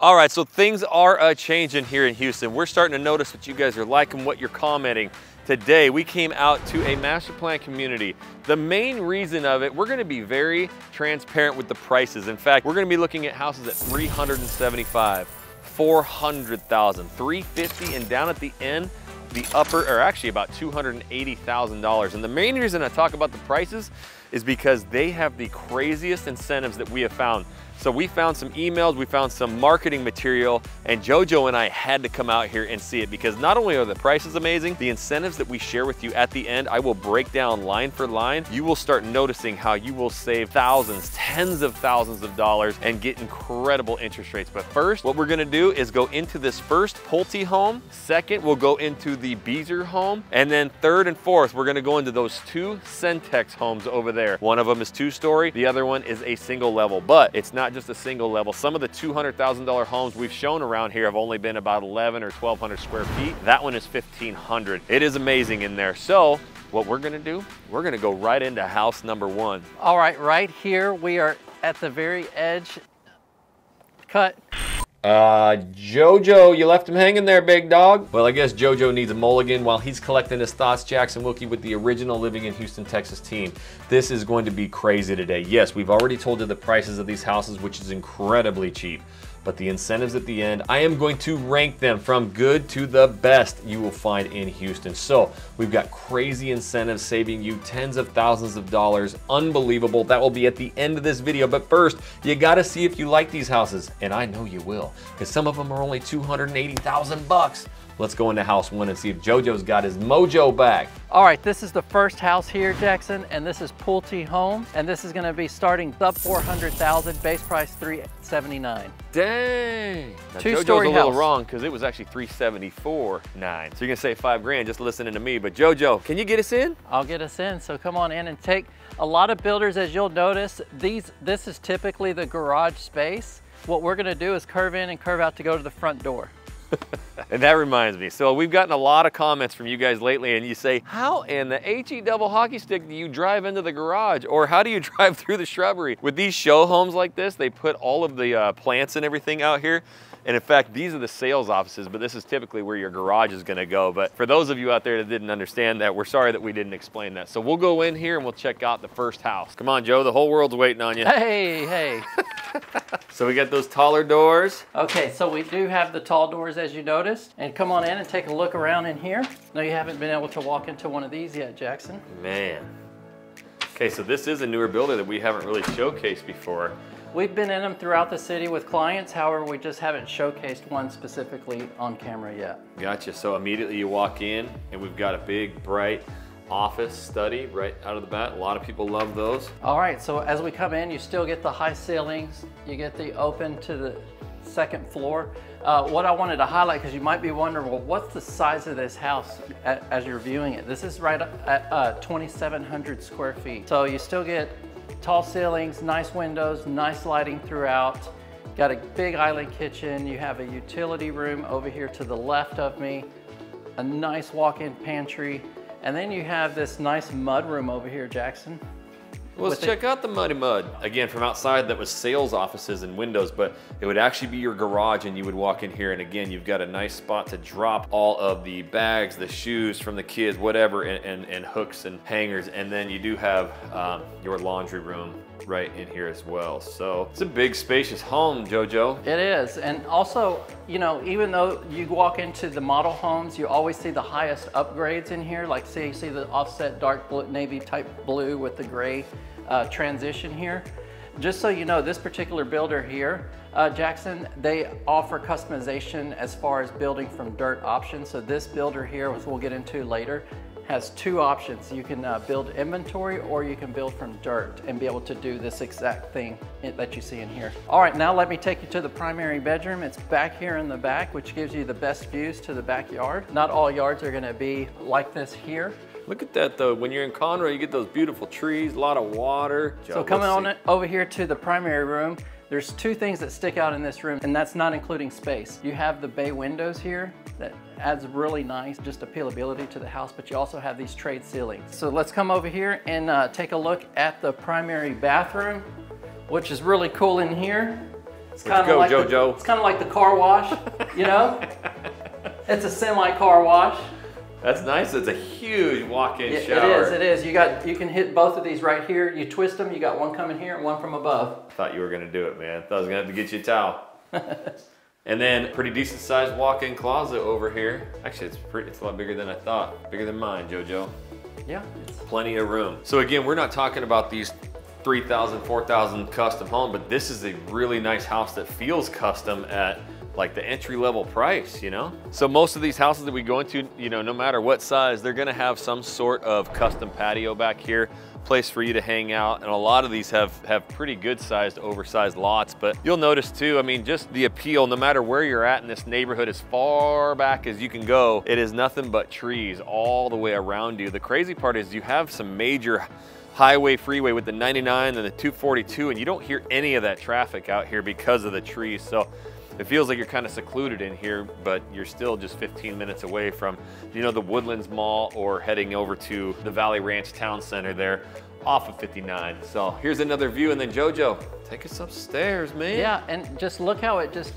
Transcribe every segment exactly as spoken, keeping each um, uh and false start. All right, so things are uh, changing here in Houston. We're starting to notice what you guys are liking, what you're commenting. Today, we came out to a master plan community. The main reason of it, we're gonna be very transparent with the prices. In fact, we're gonna be looking at houses at three hundred seventy-five thousand dollars, four hundred thousand dollars, three hundred fifty thousand dollars, and down at the end, the upper, or actually about two hundred eighty thousand dollars. And the main reason I talk about the prices is because they have the craziest incentives that we have found. So we found some emails, we found some marketing material, and JoJo and I had to come out here and see it because not only are the prices amazing, the incentives that we share with you at the end, I will break down line for line. You will start noticing how you will save thousands, tens of thousands of dollars and get incredible interest rates. But first, what we're gonna do is go into this first Pulte home. Second, we'll go into the Beezer home. And then third and fourth, we're gonna go into those two Centex homes over there. One of them is two-story, the other one is a single level, but it's not just a single level. Some of the two hundred thousand dollar homes we've shown around here have only been about eleven or twelve hundred square feet. That one is fifteen hundred. It is amazing in there. So what we're gonna do, we're gonna go right into house number one. All right, right here, we are at the very edge. Cut. Uh, JoJo, you left him hanging there, big dog. Well, I guess JoJo needs a mulligan while he's collecting his thoughts. Jackson Wilkey with the original Living in Houston, Texas team. This is going to be crazy today. Yes, we've already told you the prices of these houses, which is incredibly cheap, but the incentives at the end, I am going to rank them from good to the best you will find in Houston. So we've got crazy incentives saving you tens of thousands of dollars. Unbelievable. That will be at the end of this video. But first, you got to see if you like these houses. And I know you will, because some of them are only two hundred eighty thousand bucks. Let's go into house one and see if JoJo's got his mojo back. All right, this is the first house here, Jackson, and this is Pulte home, and this is gonna be starting sub four hundred thousand, base price three seventy-nine. Dang! Now, two JoJo's story a little house. Wrong, because it was actually three seventy-four nine. So you're gonna save five grand just listening to me, but JoJo, can you get us in? I'll get us in, so come on in and take. A lot of builders, as you'll notice, these this is typically the garage space. What we're gonna do is curve in and curve out to go to the front door. And that reminds me, so we've gotten a lot of comments from you guys lately, and you say, how in the H E double hockey stick do you drive into the garage, or how do you drive through the shrubbery? With these show homes like this, they put all of the uh, plants and everything out here. And in fact, these are the sales offices, but this is typically where your garage is gonna go. But for those of you out there that didn't understand that, we're sorry that we didn't explain that. So we'll go in here and we'll check out the first house. Come on, Joe, the whole world's waiting on you. Hey, hey. So we got those taller doors. Okay, so we do have the tall doors, as you noticed. And come on in and take a look around in here. No, you haven't been able to walk into one of these yet, Jackson. Man. Okay, so this is a newer builder that we haven't really showcased before. We've been in them throughout the city with clients. However, we just haven't showcased one specifically on camera yet. Gotcha. So immediately you walk in and we've got a big, bright office study right out of the bat. A lot of people love those. All right. So as we come in, you still get the high ceilings. You get the open to the second floor. Uh, what I wanted to highlight, because you might be wondering, well, what's the size of this house at, as you're viewing it? This is right at uh, twenty-seven hundred square feet. So you still get tall ceilings, nice windows, nice lighting throughout. Got a big island kitchen. You have a utility room over here to the left of me, a nice walk-in pantry. And then you have this nice mud room over here, Jackson. Well, let's check out the muddy mud. Again, from outside that was sales offices and windows, but it would actually be your garage and you would walk in here. And again, you've got a nice spot to drop all of the bags, the shoes from the kids, whatever, and, and, and hooks and hangers. And then you do have um, your laundry room right in here as well. So it's a big spacious home, JoJo. It is. And also, you know, even though you walk into the model homes, you always see the highest upgrades in here. Like see, you see the offset dark blue, navy type blue with the gray. Uh, transition here. Just so you know, this particular builder here, uh, Jackson, they offer customization as far as building from dirt options. So this builder here, which we'll get into later, has two options. You can uh, build inventory, or you can build from dirt and be able to do this exact thing that you see in here. All right, now let me take you to the primary bedroom. It's back here in the back, which gives you the best views to the backyard. Not all yards are gonna be like this here. Look at that though, when you're in Conroe, you get those beautiful trees, a lot of water. Joe, so coming on over here to the primary room, there's two things that stick out in this room, and that's not including space. You have the bay windows here that adds really nice just appealability to the house, but you also have these trade ceilings. So let's come over here and uh, take a look at the primary bathroom, which is really cool in here. It's kind of like Jojo. The, it's kind of like the car wash, you know? It's a semi car wash. That's nice. It's a huge walk-in it, shower. It is. It is. You got. You can hit both of these right here. You twist them. You got one coming here and one from above. I thought you were gonna do it, man. I thought I was gonna have to get you a towel. And then pretty decent sized walk-in closet over here. Actually, it's pretty. It's a lot bigger than I thought. Bigger than mine, Jojo. Yeah. It's plenty of room. So again, we're not talking about these three thousand, four thousand custom home, but this is a really nice house that feels custom at like the entry level price, you know? So most of these houses that we go into, you know, no matter what size, they're gonna have some sort of custom patio back here, place for you to hang out. And a lot of these have, have pretty good sized, oversized lots, but you'll notice too, I mean, just the appeal, no matter where you're at in this neighborhood, as far back as you can go, it is nothing but trees all the way around you. The crazy part is you have some major highway, freeway with the ninety-nine and the two forty-two, and you don't hear any of that traffic out here because of the trees. So it feels like you're kind of secluded in here, but you're still just fifteen minutes away from, you know, the Woodlands Mall or heading over to the Valley Ranch Town Center there off of fifty-nine. So here's another view, and then Jojo, take us upstairs, man. Yeah, and just look how it just,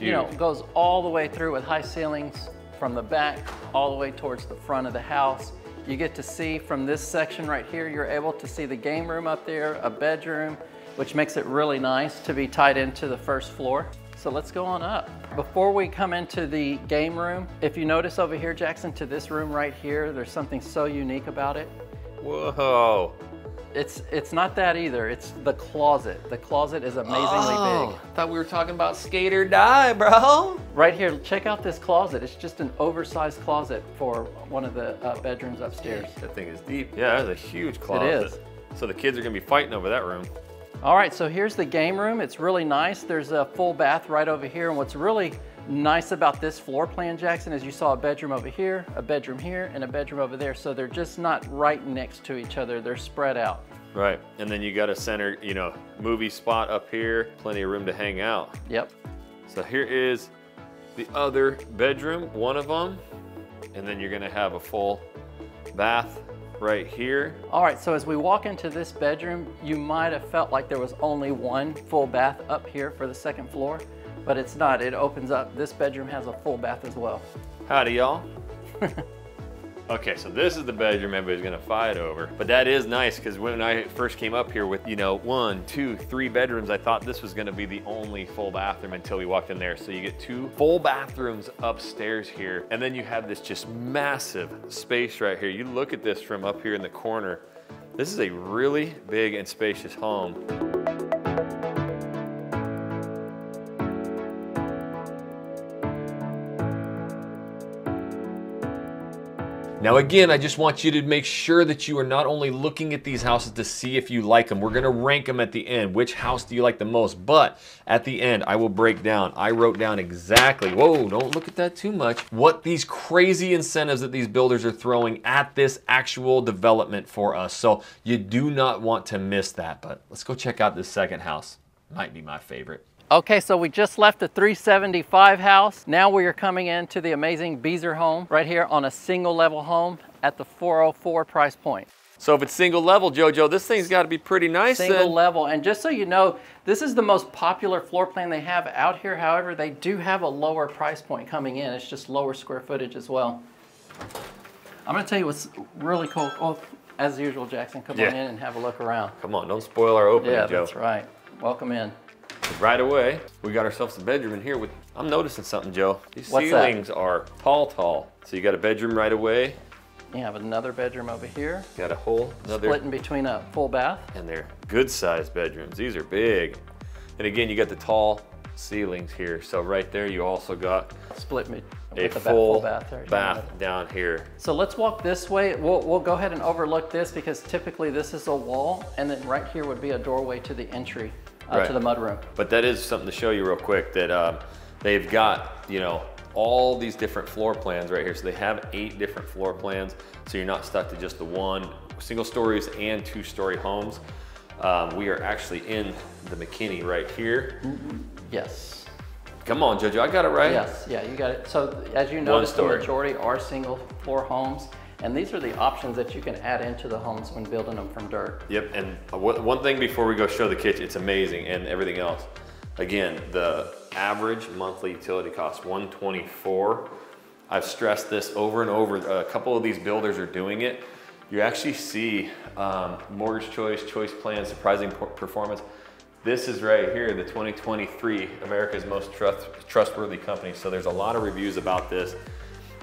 you know, goes all the way through with high ceilings from the back all the way towards the front of the house. You get to see from this section right here, you're able to see the game room up there, a bedroom, which makes it really nice to be tied into the first floor. So let's go on up. Before we come into the game room, if you notice over here, Jackson, to this room right here, there's something so unique about it. Whoa. It's it's not that either, it's the closet. The closet is amazingly oh, big. I thought we were talking about skate or die, bro. Right here, check out this closet. It's just an oversized closet for one of the uh, bedrooms upstairs. That thing is deep. Yeah, that's a huge closet. It is. So the kids are gonna be fighting over that room. All right, so here's the game room. It's really nice. There's a full bath right over here. And what's really nice about this floor plan, Jackson, is you saw a bedroom over here, a bedroom here, and a bedroom over there. So they're just not right next to each other. They're spread out. Right, and then you got a center, you know, movie spot up here, plenty of room to hang out. Yep. So here is the other bedroom, one of them. And then you're gonna have a full bath right here. All right, so as we walk into this bedroom, you might have felt like there was only one full bath up here for the second floor, but it's not. It opens up. This bedroom has a full bath as well. Howdy, y'all. Okay, so this is the bedroom everybody's gonna fight over, but that is nice because when I first came up here with, you know, one, two, three bedrooms, I thought this was gonna be the only full bathroom until we walked in there. So you get two full bathrooms upstairs here, and then you have this just massive space right here. You look at this from up here in the corner. This is a really big and spacious home. Now again, I just want you to make sure that you are not only looking at these houses to see if you like them. We're gonna rank them at the end. Which house do you like the most? But at the end, I will break down. I wrote down exactly, whoa, don't look at that too much, what these crazy incentives that these builders are throwing at this actual development for us. So you do not want to miss that. But let's go check out this second house. Might be my favorite. Okay, so we just left the three seventy-five house. Now we are coming into the amazing Beezer home right here on a single level home at the four oh four price point. So if it's single level, Jojo, this thing's gotta be pretty nice. Single then. level, and just so you know, this is the most popular floor plan they have out here. However, they do have a lower price point coming in. It's just lower square footage as well. I'm gonna tell you what's really cool. Oh, as usual, Jackson, come yeah. on in and have a look around. Come on, don't spoil our opening, yeah, Joe. Yeah, that's right. Welcome in. Right away, we got ourselves a bedroom in here with, I'm noticing something, Joe. These What's ceilings that? are tall, tall. So you got a bedroom right away. You have another bedroom over here. Got a whole another. Split in between a full bath. And they're good sized bedrooms. These are big. And again, you got the tall ceilings here. So right there, you also got split me a with the full bath, full bath, bath down here. So let's walk this way. We'll, we'll go ahead and overlook this because typically this is a wall. And then right here would be a doorway to the entry. Up right. to the mudroom. But that is something to show you real quick that um, they've got, you know, all these different floor plans right here. So they have eight different floor plans. So you're not stuck to just the one single stories and two story homes. Um, we are actually in the McKinney right here. Yes. Come on, Jojo, I got it right. Yes, yeah, you got it. So as you notice, the majority are single floor homes. And these are the options that you can add into the homes when building them from dirt. Yep, and one thing before we go show the kitchen, it's amazing and everything else. Again, the average monthly utility cost, one twenty-four. I've stressed this over and over. A couple of these builders are doing it. You actually see um, mortgage choice, choice plan, surprising performance. This is right here, the twenty twenty-three America's Most trust, Trustworthy Company. So there's a lot of reviews about this.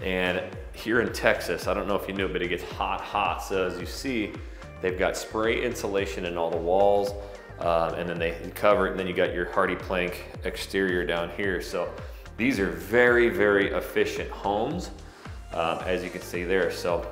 And here in Texas, I don't know if you knew, but it gets hot, hot. So as you see, they've got spray insulation in all the walls, uh, and then they cover it, and then you got your hardy plank exterior down here. So these are very, very efficient homes, uh, as you can see there. So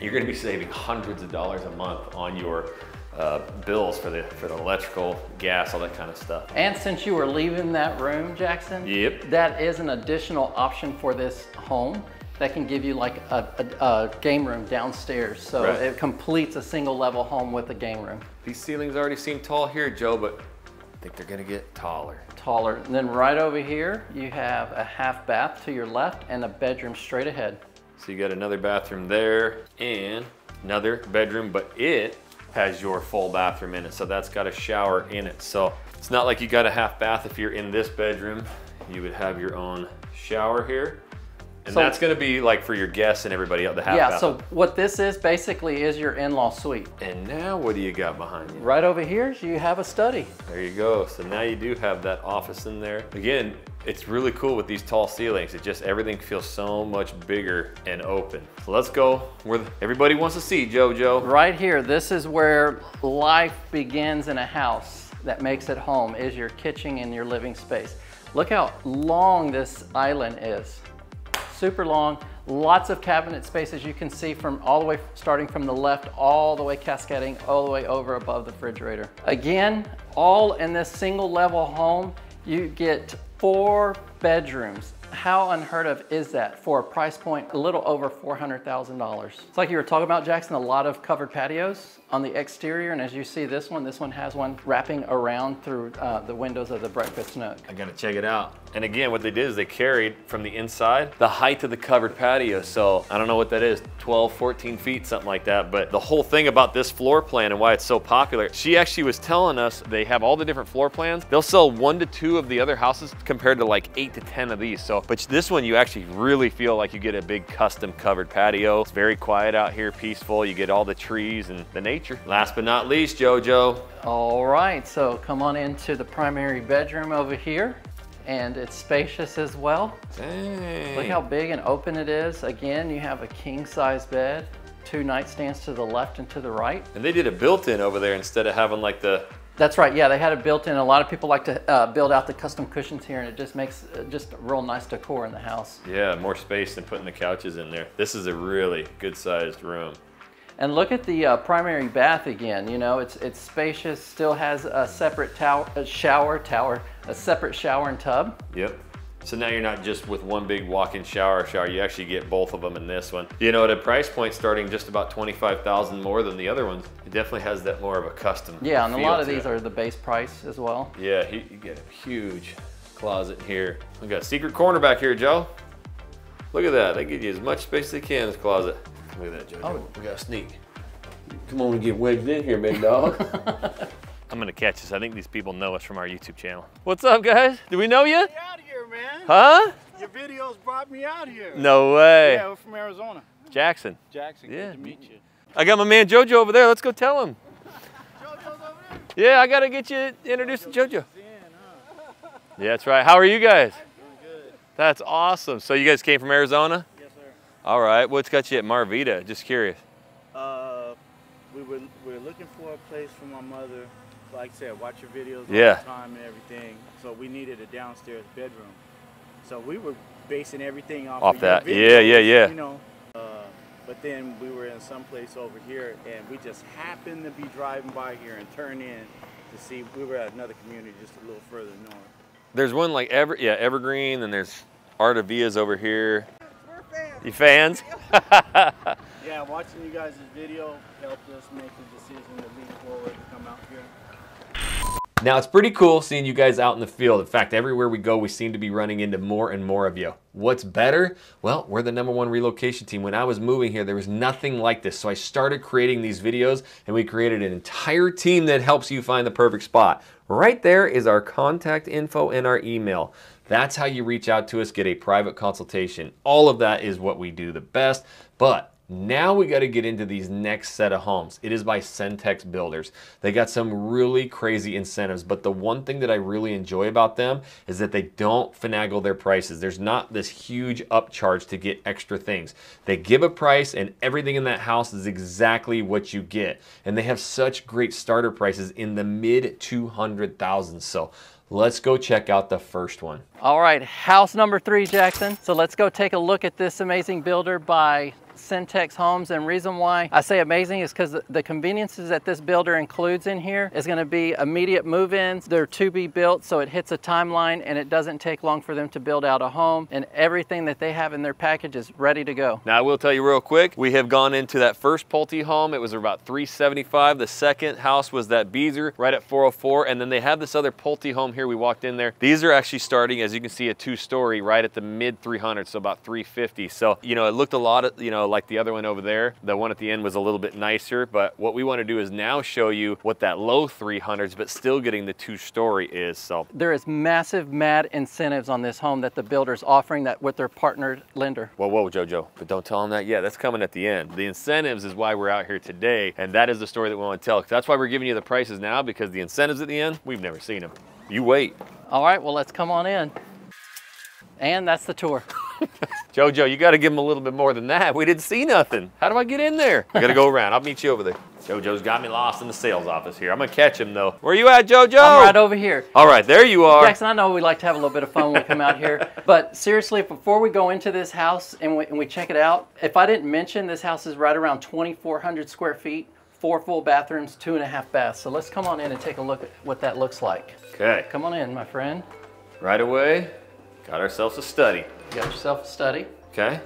you're gonna be saving hundreds of dollars a month on your Uh, bills for the for the electrical, gas, all that kind of stuff. And since you were leaving that room, Jackson, yep, that is an additional option for this home that can give you like a, a, a game room downstairs. So right, it completes a single level home with a game room. These ceilings already seem tall here, Joe, but I think they're gonna get taller. Taller. And then right over here, you have a half bath to your left and a bedroom straight ahead. So you got another bathroom there and another bedroom, but it has your full bathroom in it. So that's got a shower in it. So it's not like you got a half bath. If you're in this bedroom, you would have your own shower here. And so that's gonna be like for your guests and everybody else, the half yeah, bath. Yeah, so what this is basically is your in-law suite. And now what do you got behind you? Right over here, you have a study. There you go. So now you do have that office in there. Again, it's really cool with these tall ceilings. It just, everything feels so much bigger and open. So let's go where everybody wants to see, JoJo. Right here, this is where life begins in a house that makes it home, is your kitchen and your living space. Look how long this island is. Super long, lots of cabinet spaces you can see from all the way, starting from the left, all the way cascading, all the way over above the refrigerator. Again, all in this single level home, you get four bedrooms. How unheard of is that for a price point a little over four hundred thousand dollars? It's like you were talking about, Jackson, a lot of covered patios on the exterior. And as you see this one, this one has one wrapping around through uh, the windows of the breakfast nook. I gotta check it out. And again, what they did is they carried from the inside the height of the covered patio. So I don't know what that is, twelve, fourteen feet, something like that. But the whole thing about this floor plan and why it's so popular, she actually was telling us they have all the different floor plans. They'll sell one to two of the other houses compared to like eight to ten of these. So, but this one, you actually really feel like you get a big custom covered patio. It's very quiet out here, peaceful. You get all the trees and the nature. Last but not least, JoJo. All right, so come on into the primary bedroom over here, and it's spacious as well. Dang. Look how big and open it is. Again, you have a king size bed, two nightstands to the left and to the right. And they did a built-in over there instead of having like the... That's right, yeah, they had it built in. A lot of people like to uh, build out the custom cushions here, and it just makes uh, just real nice decor in the house. Yeah, more space than putting the couches in there. This is a really good sized room. And look at the uh, primary bath again. You know, it's it's spacious, still has a separate tower, a shower tower, a separate shower and tub. Yep. So now you're not just with one big walk-in shower or shower, you actually get both of them in this one. You know, at a price point starting just about twenty-five thousand dollars more than the other ones, it definitely has that more of a custom feel. Yeah, and a lot of these are the base price as well. Yeah, you get a huge closet here. We got a secret corner back here, Joe. Look at that, they give you as much space as they can in this closet. Look at that, Joe. Oh, we got a sneak. Come on and get wedged in here, big dog. I'm gonna catch this. I think these people know us from our YouTube channel. What's up, guys? Do we know you? Man. Huh? Your videos brought me out here. No way. Yeah, we're from Arizona. Jackson. Jackson, good yeah. to meet you. I got my man JoJo over there. Let's go tell him. JoJo's over there? Yeah, I got to get you introduced JoJo to JoJo. In, huh? Yeah, that's right. How are you guys? Doing good. That's awesome. So you guys came from Arizona? Yes, sir. All right. What's got you at Marvita? Just curious. Uh, we were, we were looking for a place for my mother. Like I said, watch your videos all yeah. the time and everything. So we needed a downstairs bedroom. So we were basing everything off, off of that. Your videos, yeah, yeah, yeah. You know, uh, but then we were in some place over here, and we just happened to be driving by here and turn in to see. We were at another community just a little further north. There's one like Ever, yeah, Evergreen, and there's Artavia's over here. We're fans. You fans? Yeah, watching you guys' video helped us make the decision to leave forward to come out here. Now, it's pretty cool seeing you guys out in the field. In fact, everywhere we go, we seem to be running into more and more of you. What's better? Well, we're the number one relocation team. When I was moving here, there was nothing like this. So I started creating these videos, and we created an entire team that helps you find the perfect spot. Right there is our contact info and our email. That's how you reach out to us, get a private consultation. All of that is what we do the best, but now we got to get into these next set of homes. It is by Centex Builders. They got some really crazy incentives, but the one thing that I really enjoy about them is that they don't finagle their prices. There's not this huge upcharge to get extra things. They give a price and everything in that house is exactly what you get. And they have such great starter prices in the mid two hundred thousand. So let's go check out the first one. All right, house number three, Jackson. So let's go take a look at this amazing builder by Centex Homes. And reason why I say amazing is because the conveniences that this builder includes in here is going to be immediate move-ins. They're to be built, so it hits a timeline and it doesn't take long for them to build out a home, and everything that they have in their package is ready to go. Now I will tell you real quick, we have gone into that first Pulte home. It was about three seventy-five. The second house was that Beezer right at four oh four, and then they have this other Pulte home here. We walked in there. These are actually starting, as you can see, a two-story right at the mid three hundreds, so about three fifty. So, you know, it looked a lot of, you know, like the other one over there. The one at the end was a little bit nicer, but what we want to do is now show you what that low three hundreds, but still getting the two-story is. So there is massive mad incentives on this home that the builder's offering that with their partner lender. Whoa, whoa, Jojo, but don't tell them that yet. That's coming at the end. The incentives is why we're out here today, and that is the story that we want to tell. That's why we're giving you the prices now, because the incentives at the end, we've never seen them. You wait. All right, well, let's come on in. And that's the tour. Jojo, you got to give him a little bit more than that. We didn't see nothing. How do I get in there? I got to go around. I'll meet you over there. Jojo's got me lost in the sales office here. I'm going to catch him, though. Where you at, Jojo? I'm right over here. All right, there you are. Jackson, I know we like to have a little bit of fun when we come out here, but seriously, before we go into this house and we, and we check it out, if I didn't mention, this house is right around twenty-four hundred square feet, four full bathrooms, two and a half baths. So let's come on in and take a look at what that looks like. Okay. Come on in, my friend. Right away, got ourselves a study. Got yourself a study. Okay.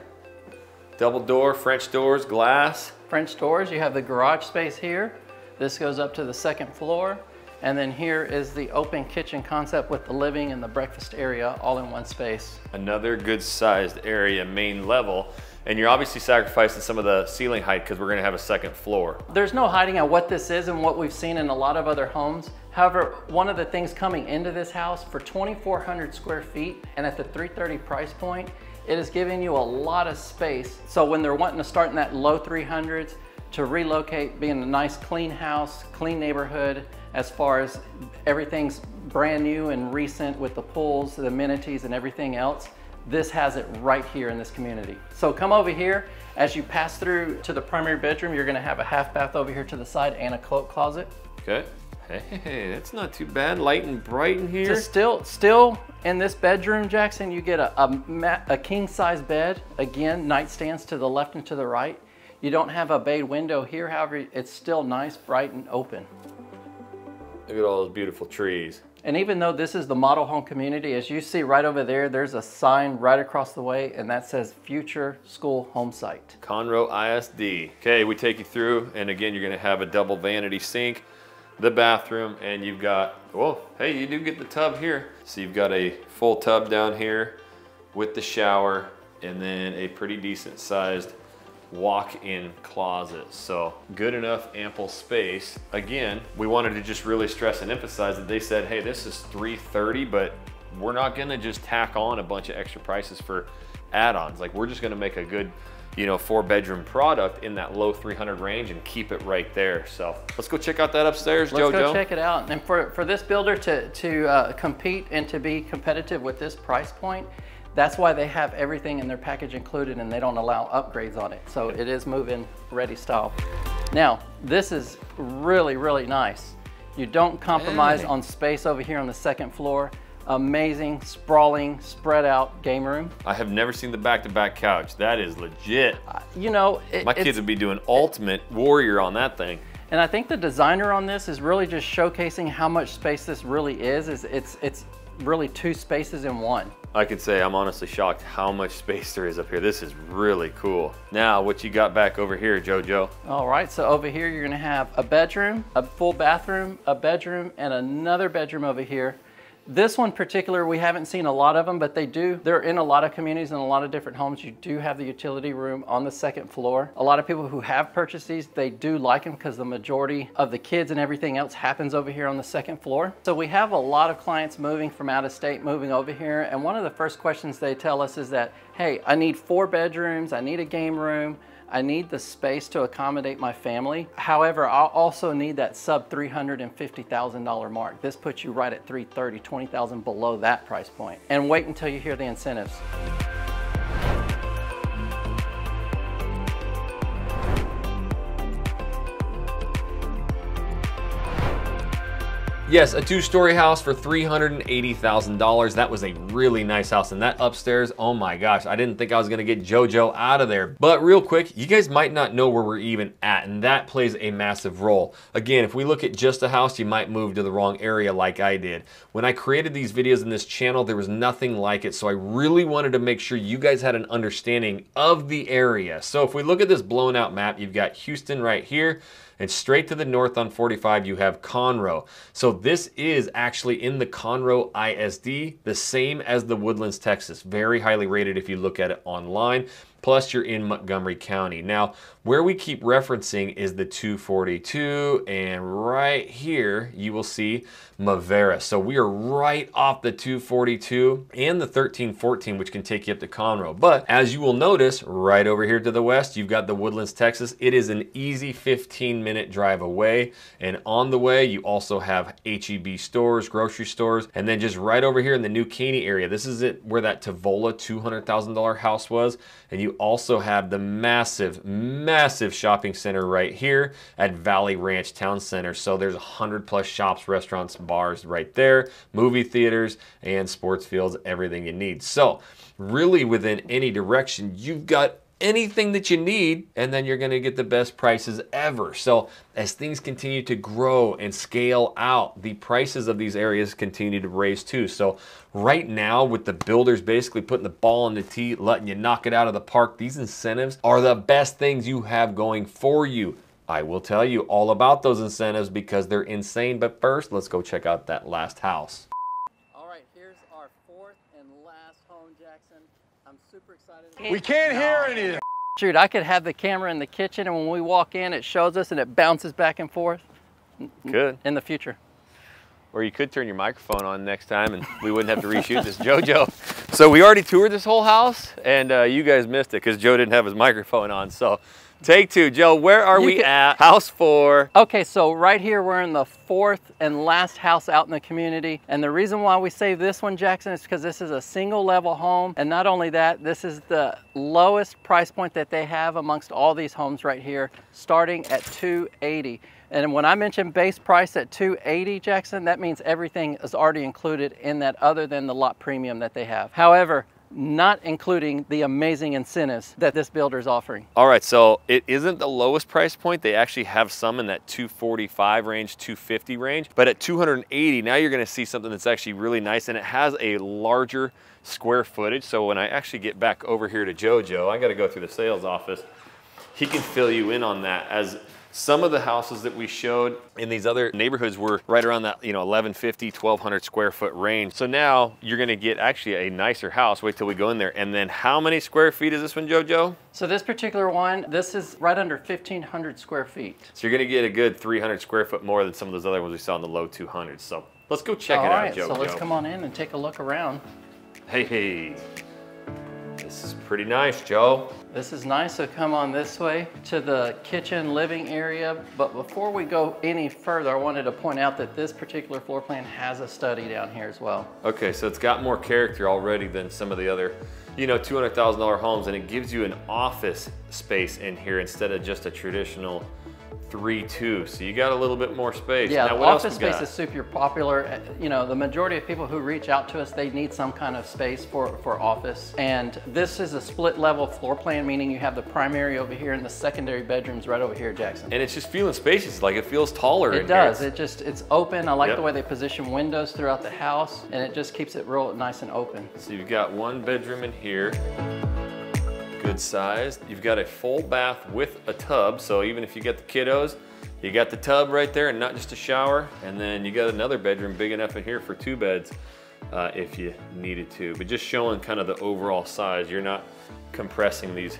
Double door, French doors, glass. French doors. You have the garage space here. This goes up to the second floor. And then here is the open kitchen concept with the living and the breakfast area all in one space. Another good sized area, main level. And you're obviously sacrificing some of the ceiling height because we're gonna have a second floor. There's no hiding on what this is and what we've seen in a lot of other homes. However, one of the things coming into this house for twenty-four hundred square feet and at the three thirty price point, it is giving you a lot of space. So when they're wanting to start in that low three hundreds to relocate, being a nice clean house, clean neighborhood, as far as everything's brand new and recent with the pools, the amenities and everything else. This has it right here in this community. So come over here. As you pass through to the primary bedroom, you're gonna have a half bath over here to the side and a cloak closet. Okay. Hey, that's not too bad. Light and bright in here. Just still, still in this bedroom, Jackson, you get a, a, a king size bed. Again, nightstands to the left and to the right. You don't have a bay window here. However, it's still nice, bright and open. Look at all those beautiful trees. And even though this is the model home community, as you see right over there, there's a sign right across the way, and that says future school home site. Conroe I S D. Okay, we take you through, and again, you're gonna have a double vanity sink, the bathroom, and you've got, whoa, hey, you do get the tub here. So you've got a full tub down here with the shower, and then a pretty decent sized walk-in closet. So good enough, ample space. Again, we wanted to just really stress and emphasize that they said, hey, this is three thirty, but we're not gonna just tack on a bunch of extra prices for add-ons. Like, we're just gonna make a good, you know, four bedroom product in that low three hundred range and keep it right there. So let's go check out that upstairs, Jojo. Let's go check it out. And for, for this builder to, to uh, compete and to be competitive with this price point, that's why they have everything in their package included, and they don't allow upgrades on it. So it is move-in ready style. Now, this is really, really nice. You don't compromise hey. on space over here on the second floor. Amazing, sprawling, spread out game room. I have never seen the back-to-back couch. That is legit. Uh, you know, it, my kids would be doing ultimate warrior on that thing. And I think the designer on this is really just showcasing how much space this really is. Is it's, it's really two spaces in one. I could say I'm honestly shocked how much space there is up here. This is really cool. Now, what you got back over here, JoJo? All right, so over here you're gonna have a bedroom, a full bathroom, a bedroom, and another bedroom over here. This one particular, we haven't seen a lot of them, but they do. They're in a lot of communities and a lot of different homes. You do have the utility room on the second floor. A lot of people who have purchased these, they do like them because the majority of the kids and everything else happens over here on the second floor. So we have a lot of clients moving from out of state, moving over here. And one of the first questions they tell us is that, hey, I need four bedrooms, I need a game room, I need the space to accommodate my family. However, I'll also need that sub three hundred fifty thousand dollar mark. This puts you right at three thirty, twenty thousand below that price point. And wait until you hear the incentives. Yes, a two-story house for three hundred eighty thousand dollars. That was a really nice house. And that upstairs, oh my gosh, I didn't think I was gonna get JoJo out of there. But real quick, you guys might not know where we're even at, and that plays a massive role. Again, if we look at just a house, you might move to the wrong area like I did. When I created these videos in this channel, there was nothing like it. So I really wanted to make sure you guys had an understanding of the area. So if we look at this blown out map, you've got Houston right here. And straight to the north on forty-five, you have Conroe. So this is actually in the Conroe I S D, the same as the Woodlands, Texas. Very highly rated if you look at it online. Plus you're in Montgomery County. Now, where we keep referencing is the two forty-two, and right here you will see Mavera. So we are right off the two forty-two and the thirteen fourteen, which can take you up to Conroe. But as you will notice, right over here to the west, you've got the Woodlands, Texas. It is an easy fifteen minute drive away, and on the way you also have H E B stores, grocery stores, and then just right over here in the New Caney area, this is it where that Tavola two hundred thousand dollar house was, and you also have the massive, massive shopping center right here at Valley Ranch Town Center. So there's one hundred plus shops, restaurants, bars right there, movie theaters, and sports fields, everything you need. So really within any direction, you've got anything that you need, and then you're gonna get the best prices ever. So as things continue to grow and scale out, the prices of these areas continue to raise too. So right now, with the builders basically putting the ball in the tee, letting you knock it out of the park, these incentives are the best things you have going for you. I will tell you all about those incentives because they're insane, but first, let's go check out that last house. All right, here's our fourth and last home, Jackson. I'm super excited. We can't hear anything. Dude, I could have the camera in the kitchen, and when we walk in, it shows us and it bounces back and forth. Good. In the future. Or you could turn your microphone on next time and we wouldn't have to reshoot this, JoJo. So we already toured this whole house, and uh, you guys missed it because Joe didn't have his microphone on. So take two, Joe, where are you we can... at? House four. Okay, so right here, we're in the fourth and last house out in the community. And the reason why we saved this one, Jackson, is because this is a single level home. And not only that, this is the lowest price point that they have amongst all these homes right here, starting at two eighty. And when I mentioned base price at two eighty, Jackson, that means everything is already included in that other than the lot premium that they have. However, not including the amazing incentives that this builder is offering. All right, so it isn't the lowest price point. They actually have some in that two forty-five range, two fifty range, but at two eighty, now you're gonna see something that's actually really nice, and it has a larger square footage. So when I actually get back over here to JoJo, I gotta go through the sales office. He can fill you in on that, as some of the houses that we showed in these other neighborhoods were right around that, you know, eleven fifty, twelve hundred square foot range. So now you're gonna get actually a nicer house. Wait till we go in there. And then how many square feet is this one, JoJo? So this particular one, this is right under fifteen hundred square feet. So you're gonna get a good three hundred square foot more than some of those other ones we saw in the low two hundreds. So let's go check it out, JoJo. So let's come on in and take a look around. Hey, hey. This is pretty nice, Joe. This is nice, so come on this way to the kitchen living area. But before we go any further, I wanted to point out that this particular floor plan has a study down here as well. Okay, so it's got more character already than some of the other, you know, two hundred thousand dollar homes, and it gives you an office space in here instead of just a traditional three two, so you got a little bit more space. Yeah, now, what office else we got? Space is super popular. You know, the majority of people who reach out to us, they need some kind of space for, for office. And this is a split level floor plan, meaning you have the primary over here and the secondary bedrooms right over here, Jackson. And it's just feeling spacious, like it feels taller. It in does, here. It just, it's open. I like yep. the way they position windows throughout the house, and it just keeps it real nice and open. So you've got one bedroom in here. Good size. You've got a full bath with a tub, so even if you got the kiddos, you got the tub right there and not just a shower. And then you got another bedroom big enough in here for two beds uh, if you needed to. But just showing kind of the overall size, you're not compressing these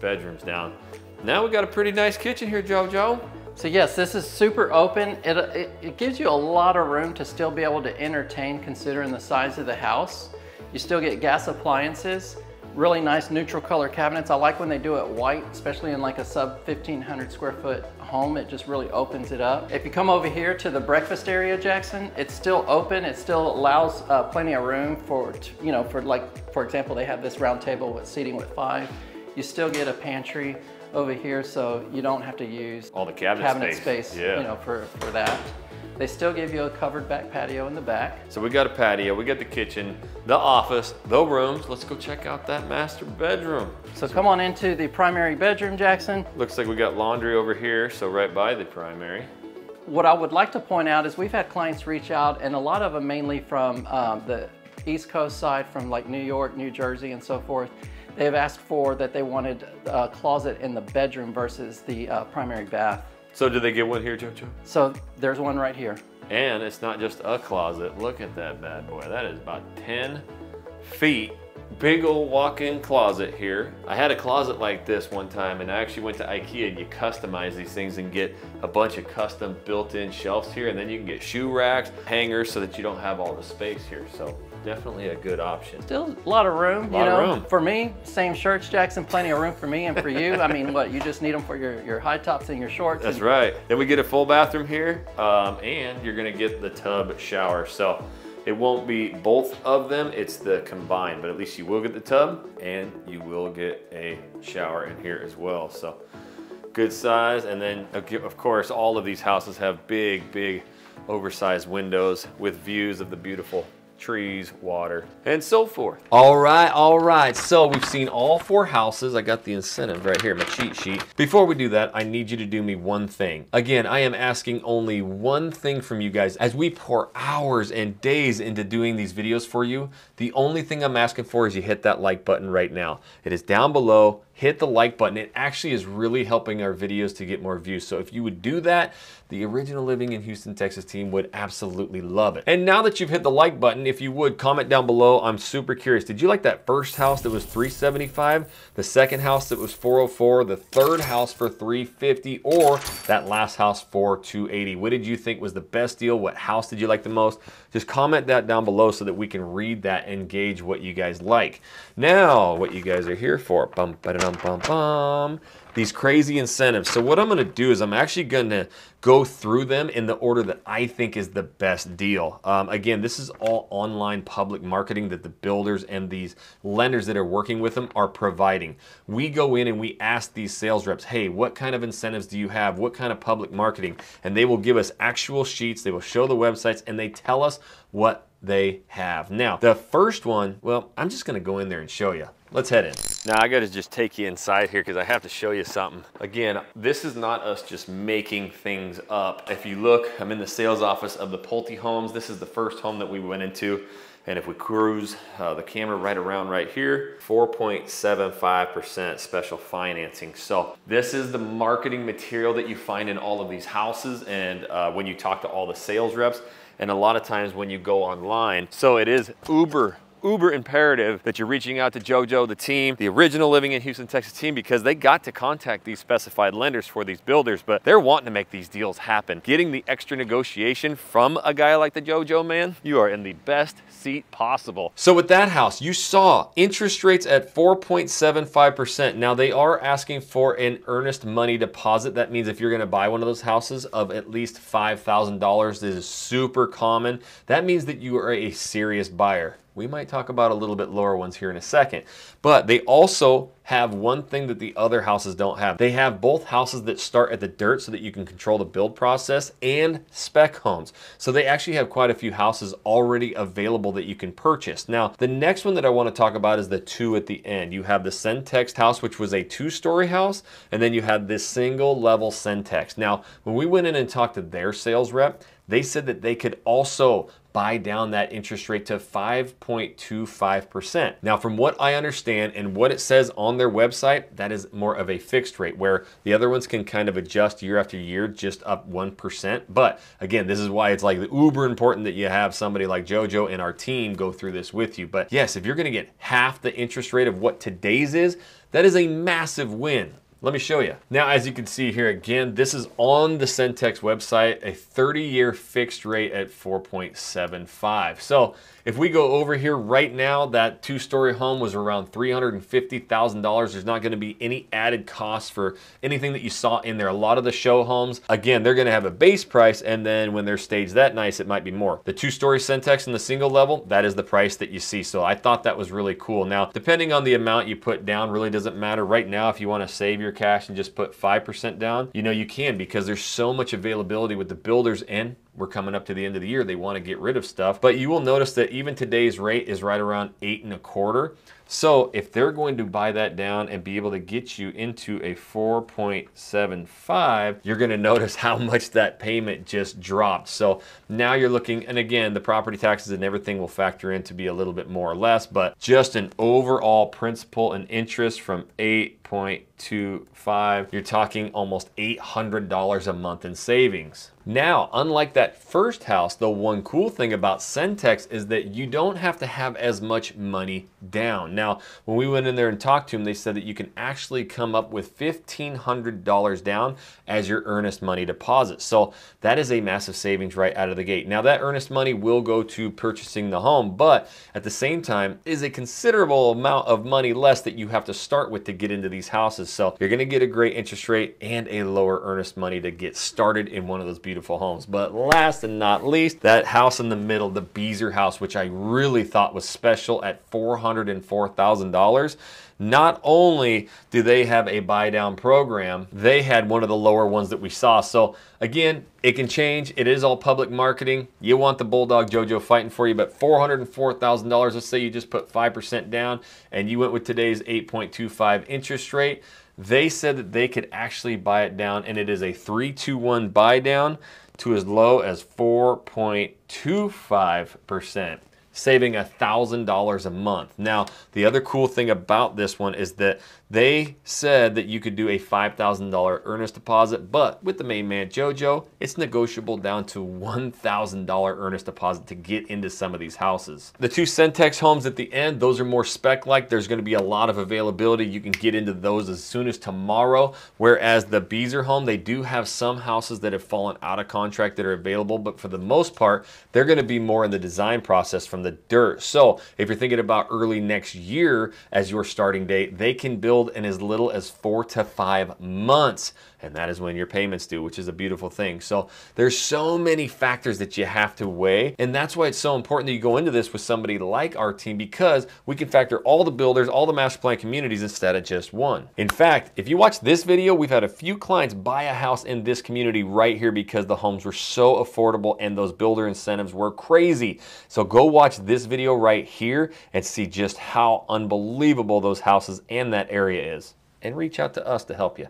bedrooms down. Now we got a pretty nice kitchen here, JoJo. So yes, this is super open. It, it, it gives you a lot of room to still be able to entertain considering the size of the house. You still get gas appliances. Really nice neutral color cabinets. I like when they do it white, especially in like a sub fifteen hundred square foot home. It just really opens it up. If you come over here to the breakfast area, Jackson, it's still open. It still allows uh, plenty of room for, you know, for like, for example, they have this round table with seating with five. You still get a pantry over here, so you don't have to use all the cabinet, cabinet space, space yeah. you know, for, for that. They still give you a covered back patio in the back. So we got a patio, we got the kitchen, the office, the rooms. Let's go check out that master bedroom. So come on into the primary bedroom, Jackson. Looks like we got laundry over here, so right by the primary. What I would like to point out is we've had clients reach out, and a lot of them mainly from um, the East Coast side, from like New York, New Jersey, and so forth. They've asked for that they wanted a closet in the bedroom versus the uh, primary bath. So do they get one here, JoJo? So there's one right here. And it's not just a closet. Look at that bad boy. That is about ten feet. Big old walk-in closet here. I had a closet like this one time, and I actually went to IKEA, and you customize these things and get a bunch of custom built-in shelves here, and then you can get shoe racks, hangers, so that you don't have all the space here. So definitely a good option. Still a lot of room, lot you know. Of room. For me, same shirts, Jackson, plenty of room for me and for you. I mean, what, you just need them for your, your high tops and your shorts. That's right. Then we get a full bathroom here, um, and you're gonna get the tub shower. So it won't be both of them, it's the combined, but at least you will get the tub and you will get a shower in here as well. So good size. And then of course, all of these houses have big, big oversized windows with views of the beautiful trees, water, and so forth. All right, all right. So we've seen all four houses. I got the incentive right here, my cheat sheet. Before we do that, I need you to do me one thing. Again, I am asking only one thing from you guys. As we pour hours and days into doing these videos for you, the only thing I'm asking for is you hit that like button right now. It is down below. Hit the like button. It actually is really helping our videos to get more views. So if you would do that, the Original Living in Houston, Texas team would absolutely love it. And now that you've hit the like button, if you would comment down below, I'm super curious. Did you like that first house that was three seventy-five, the second house that was four oh four, the third house for three fifty, or that last house for two eighty? What did you think was the best deal? What house did you like the most? Just comment that down below so that we can read that and gauge what you guys like. Now, what you guys are here for. Bum, ba-da-dum. Bum, bum, bum. These crazy incentives. So what I'm gonna do is I'm actually gonna go through them in the order that I think is the best deal. Um, again, this is all online public marketing that the builders and these lenders that are working with them are providing. We go in and we ask these sales reps, hey, what kind of incentives do you have? What kind of public marketing? And they will give us actual sheets, they will show the websites, and they tell us what they have. Now, the first one, well, I'm just gonna go in there and show you. Let's head in. Now I gotta just take you inside here because I have to show you something. Again, this is not us just making things up. If you look, I'm in the sales office of the Pulte homes. This is the first home that we went into. And if we cruise uh, the camera right around right here, four point seven five percent special financing. So this is the marketing material that you find in all of these houses. And uh, when you talk to all the sales reps, and a lot of times when you go online. So it is uber, uber imperative that you're reaching out to JoJo, the team, the Original Living in Houston, Texas team, because they got to contact these specified lenders for these builders, but they're wanting to make these deals happen. Getting the extra negotiation from a guy like the JoJo man, you are in the best seat possible. So with that house, you saw interest rates at four point seven five percent. Now they are asking for an earnest money deposit. That means if you're gonna buy one of those houses of at least five thousand dollars, this is super common. That means that you are a serious buyer. We might talk about a little bit lower ones here in a second, but they also have one thing that the other houses don't have. They have both houses that start at the dirt so that you can control the build process, and spec homes. So they actually have quite a few houses already available that you can purchase. Now, the next one that I want to talk about is the two at the end. You have the Centex house, which was a two-story house, and then you had this single level Centex. Now, when we went in and talked to their sales rep, they said that they could also buy down that interest rate to five point two five percent. Now, from what I understand and what it says on their website, that is more of a fixed rate, where the other ones can kind of adjust year after year, just up one percent. But again, this is why it's like uber important that you have somebody like JoJo and our team go through this with you. But yes, if you're gonna get half the interest rate of what today's is, that is a massive win. Let me show you. Now, as you can see here again, this is on the Centex website, a thirty year fixed rate at four point seven five. So if we go over here right now, that two-story home was around three hundred fifty thousand dollars. There's not gonna be any added costs for anything that you saw in there. A lot of the show homes, again, they're gonna have a base price, and then when they're staged that nice, it might be more. The two-story Centex and the single level, that is the price that you see. So I thought that was really cool. Now, depending on the amount you put down, really doesn't matter. Right now, if you wanna save your your cash and just put five percent down, you know you can, because there's so much availability with the builders, and we're coming up to the end of the year. They want to get rid of stuff, but you will notice that even today's rate is right around eight and a quarter. So if they're going to buy that down and be able to get you into a four point seven five, you're going to notice how much that payment just dropped. So now you're looking, and again, the property taxes and everything will factor in to be a little bit more or less, but just an overall principal and interest from eight point two five, you're talking almost eight hundred dollars a month in savings. Now, unlike that first house, the one cool thing about Centex is that you don't have to have as much money down. Now, when we went in there and talked to them, they said that you can actually come up with fifteen hundred dollars down as your earnest money deposit. So that is a massive savings right out of the gate. Now, that earnest money will go to purchasing the home, but at the same time is a considerable amount of money less that you have to start with to get into these houses. So you're gonna get a great interest rate and a lower earnest money to get started in one of those beautiful beautiful homes. But last and not least, that house in the middle, the Beezer house, which I really thought was special at four hundred four thousand dollars. Not only do they have a buy down program, they had one of the lower ones that we saw. So again, it can change. It is all public marketing. You want the Bulldog JoJo fighting for you, but four hundred four thousand dollars, let's say you just put five percent down and you went with today's eight point two five interest rate. They said that they could actually buy it down, and it is a three two one buy down to as low as four point two five percent, saving a thousand dollars a month. Now, the other cool thing about this one is that they said that you could do a five thousand dollar earnest deposit, but with the main man JoJo, it's negotiable down to one thousand dollar earnest deposit to get into some of these houses. The two Centex homes at the end, those are more spec-like. There's gonna be a lot of availability. You can get into those as soon as tomorrow, whereas the Beezer home, they do have some houses that have fallen out of contract that are available, but for the most part, they're gonna be more in the design process from the dirt. So if you're thinking about early next year as your starting date, they can build in as little as four to five months. And that is when your payments due, which is a beautiful thing. So there's so many factors that you have to weigh. And that's why it's so important that you go into this with somebody like our team, because we can factor all the builders, all the master plan communities instead of just one. In fact, if you watch this video, we've had a few clients buy a house in this community right here because the homes were so affordable and those builder incentives were crazy. So go watch this video right here and see just how unbelievable those houses and that area is, and reach out to us to help you.